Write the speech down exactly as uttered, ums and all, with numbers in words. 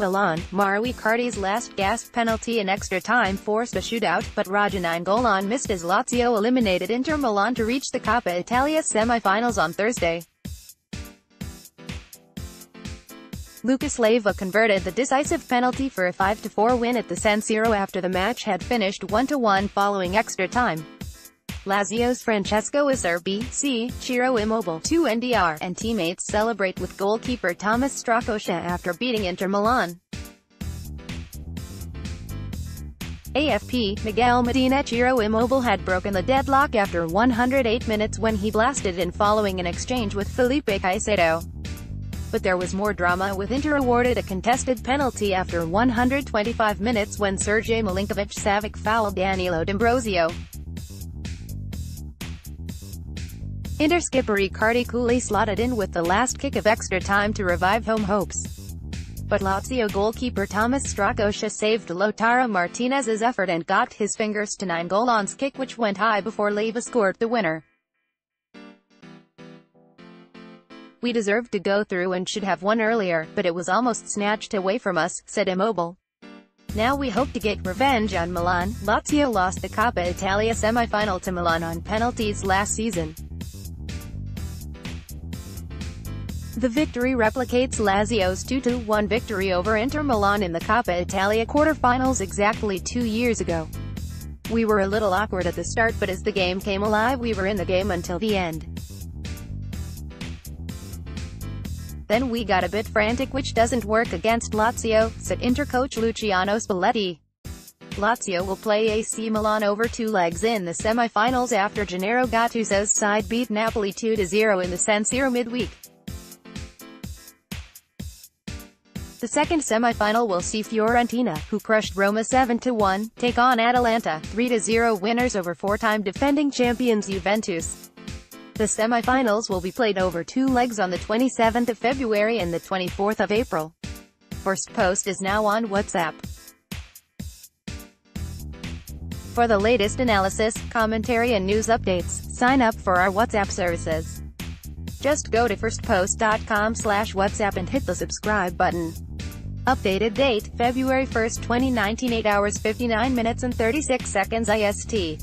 Milan, Mauro Icardi's last-gasp penalty in extra time forced a shootout, but Radja Nainggolan missed as Lazio eliminated Inter Milan to reach the Coppa Italia semi-finals on Thursday. Lucas Leiva converted the decisive penalty for a five to four win at the San Siro after the match had finished one to one following extra time. Lazio's Francesco Acerbi, C, Ciro Immobile, two N D R, and teammates celebrate with goalkeeper Thomas Strakosha after beating Inter Milan. A F P, Miguel Medina. Ciro Immobile had broken the deadlock after one hundred eight minutes when he blasted in following an exchange with Felipe Caicedo. But there was more drama, with Inter awarded a contested penalty after one hundred twenty-five minutes when Sergei Milinkovic-Savic fouled Danilo D'Ambrosio. Inter skipper Icardi coolly slotted in with the last kick of extra time to revive home hopes. But Lazio goalkeeper Thomas Strakosha saved Lautaro Martinez's effort and got his fingers to Nainggolan's kick, which went high before Leiva scored the winner. "We deserved to go through and should have won earlier, but it was almost snatched away from us," said Immobile. "Now we hope to get revenge on Milan." Lazio lost the Coppa Italia semi-final to Milan on penalties last season. The victory replicates Lazio's two to one victory over Inter Milan in the Coppa Italia quarterfinals exactly two years ago. "We were a little awkward at the start, but as the game came alive, we were in the game until the end. Then we got a bit frantic, which doesn't work against Lazio," said Inter coach Luciano Spalletti. Lazio will play A C Milan over two legs in the semi-finals after Gennaro Gattuso's side beat Napoli two to zero in the San Siro midweek. The second semi-final will see Fiorentina, who crushed Roma seven to one, take on Atalanta, three to zero winners over four-time defending champions Juventus. The semi-finals will be played over two legs on the twenty-seventh of February and the twenty-fourth of April. First post is now on WhatsApp. For the latest analysis, commentary and news updates, sign up for our WhatsApp services. Just go to firstpost dot com slash WhatsApp and hit the subscribe button. Updated date, February first, twenty nineteen, eight hours fifty-nine minutes and thirty-six seconds I S T.